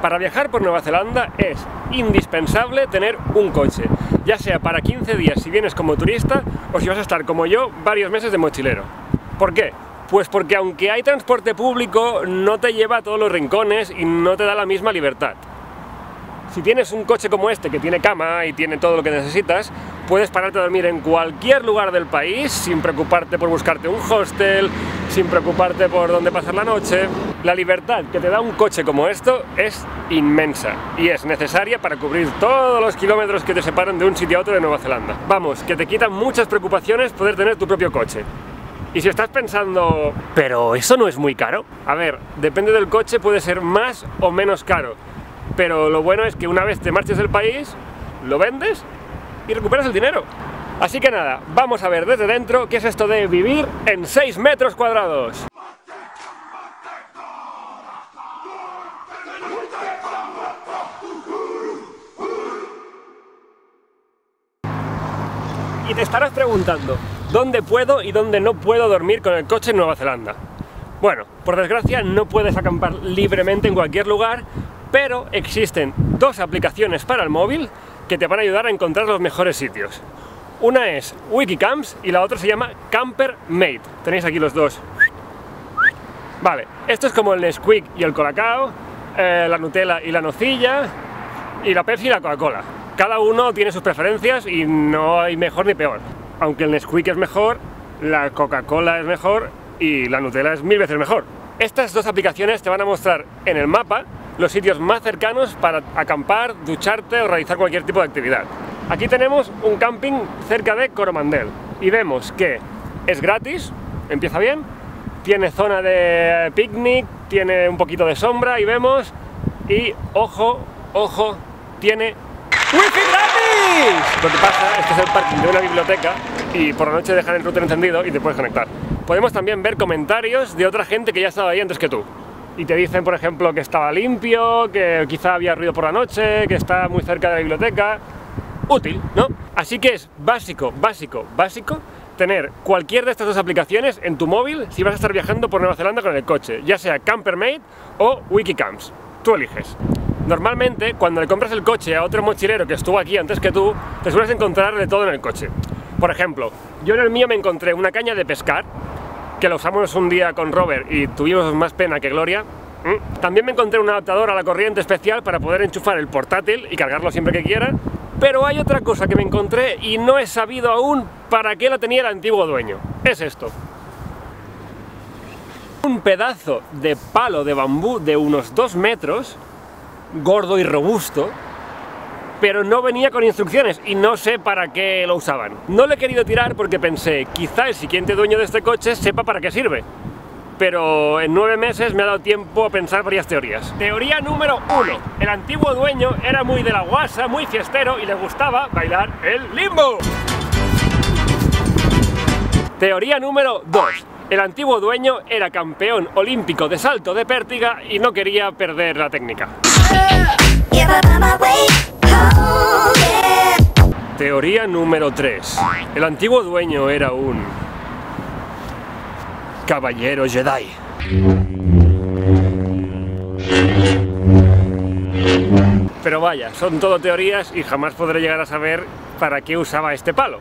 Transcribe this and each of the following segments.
Para viajar por Nueva Zelanda es indispensable tener un coche, ya sea para 15 días si vienes como turista o si vas a estar como yo varios meses de mochilero. ¿Por qué? Pues porque aunque hay transporte público, no te lleva a todos los rincones y no te da la misma libertad. Si tienes un coche como este, que tiene cama y tiene todo lo que necesitas, puedes pararte a dormir en cualquier lugar del país sin preocuparte por buscarte un hostel, sin preocuparte por dónde pasar la noche. La libertad que te da un coche como esto es inmensa y es necesaria para cubrir todos los kilómetros que te separan de un sitio a otro de Nueva Zelanda. Vamos, que te quitan muchas preocupaciones poder tener tu propio coche. Y si estás pensando, pero eso no es muy caro. A ver, depende del coche, puede ser más o menos caro. Pero lo bueno es que una vez te marches del país, lo vendes y recuperas el dinero. Así que nada, vamos a ver desde dentro qué es esto de vivir en 6 metros cuadrados. Y te estarás preguntando, ¿dónde puedo y dónde no puedo dormir con el coche en Nueva Zelanda? Bueno, por desgracia no puedes acampar libremente en cualquier lugar, pero existen dos aplicaciones para el móvil que te van a ayudar a encontrar los mejores sitios. Una es Wikicamps y la otra se llama CamperMate. Tenéis aquí los dos. Vale, esto es como el Nesquik y el Colacao, la Nutella y la nocilla, y la Pepsi y la Coca-Cola. Cada uno tiene sus preferencias y no hay mejor ni peor. Aunque el Nesquik es mejor, la Coca-Cola es mejor y la Nutella es 1000 veces mejor. Estas dos aplicaciones te van a mostrar en el mapa los sitios más cercanos para acampar, ducharte o realizar cualquier tipo de actividad. Aquí tenemos un camping cerca de Coromandel y vemos que es gratis, empieza bien, tiene zona de picnic, tiene un poquito de sombra y vemos, y ojo, ojo, tiene wifi gratis. Lo que pasa es que es el parking de una biblioteca y por la noche dejan el router encendido y te puedes conectar. Podemos también ver comentarios de otra gente que ya estaba ahí antes que tú. Y te dicen, por ejemplo, que estaba limpio, que quizá había ruido por la noche, que está muy cerca de la biblioteca. Útil, ¿no? Así que es básico, básico, básico tener cualquier de estas dos aplicaciones en tu móvil si vas a estar viajando por Nueva Zelanda con el coche, ya sea CamperMate o Wikicamps. Tú eliges. Normalmente, cuando le compras el coche a otro mochilero que estuvo aquí antes que tú, te sueles encontrar de todo en el coche. Por ejemplo, yo en el mío me encontré una caña de pescar, que la usamos un día con Robert y tuvimos más pena que gloria. También me encontré un adaptador a la corriente especial para poder enchufar el portátil y cargarlo siempre que quiera. Pero hay otra cosa que me encontré y no he sabido aún para qué la tenía el antiguo dueño. Es esto. Un pedazo de palo de bambú de unos 2 metros, gordo y robusto, pero no venía con instrucciones y no sé para qué lo usaban. No lo he querido tirar porque pensé, quizá el siguiente dueño de este coche sepa para qué sirve. Pero en 9 meses me ha dado tiempo a pensar varias teorías. Teoría número 1. El antiguo dueño era muy de la guasa, muy fiestero y le gustaba bailar el limbo. Teoría número 2. El antiguo dueño era campeón olímpico de salto de pértiga y no quería perder la técnica. Teoría número 3. El antiguo dueño era un caballero Jedi. Pero vaya, son todo teorías y jamás podré llegar a saber para qué usaba este palo.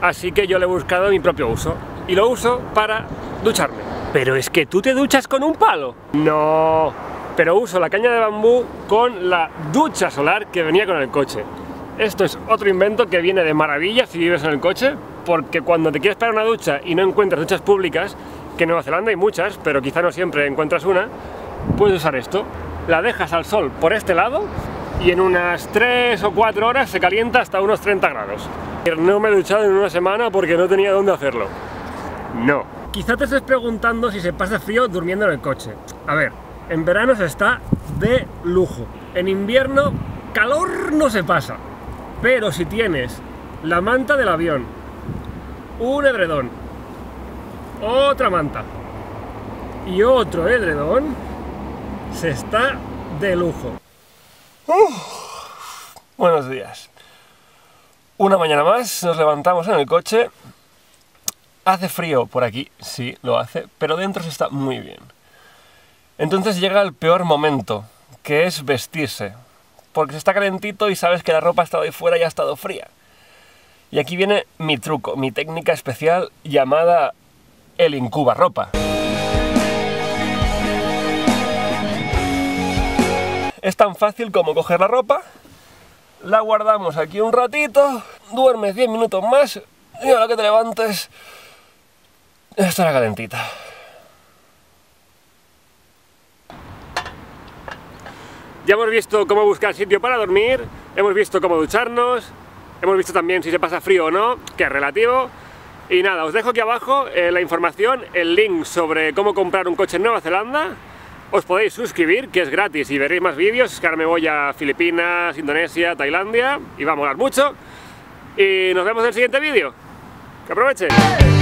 Así que yo le he buscado mi propio uso. Y lo uso para ducharme. ¿Pero es que tú te duchas con un palo? No, pero uso la caña de bambú con la ducha solar que venía con el coche. Esto es otro invento que viene de maravilla si vives en el coche, porque cuando te quieres pegar una ducha y no encuentras duchas públicas, que en Nueva Zelanda hay muchas, pero quizá no siempre encuentras una, puedes usar esto. La dejas al sol por este lado y en unas 3 o 4 horas se calienta hasta unos 30 grados. No me he duchado en una semana porque no tenía dónde hacerlo. No. Quizá te estés preguntando si se pasa frío durmiendo en el coche. A ver, en verano se está de lujo. En invierno, calor no se pasa. Pero si tienes la manta del avión, un edredón, otra manta y otro edredón, se está de lujo. Buenos días. Una mañana más, nos levantamos en el coche. Hace frío por aquí, sí, lo hace, pero dentro se está muy bien. Entonces llega el peor momento, que es vestirse, porque se está calentito y sabes que la ropa ha estado ahí fuera y ha estado fría. Y aquí viene mi truco, mi técnica especial llamada el incubarropa. Es tan fácil como coger la ropa, la guardamos aquí un ratito, duermes 10 minutos más y ahora que te levantes estará calentita. Ya hemos visto cómo buscar sitio para dormir, hemos visto cómo ducharnos, hemos visto también si se pasa frío o no, que es relativo. Y nada, os dejo aquí abajo la información, el link sobre cómo comprar un coche en Nueva Zelanda. Os podéis suscribir, que es gratis, y veréis más vídeos. Que ahora me voy a Filipinas, Indonesia, Tailandia, y va a molar mucho. Y nos vemos en el siguiente vídeo. ¡Que aprovechen!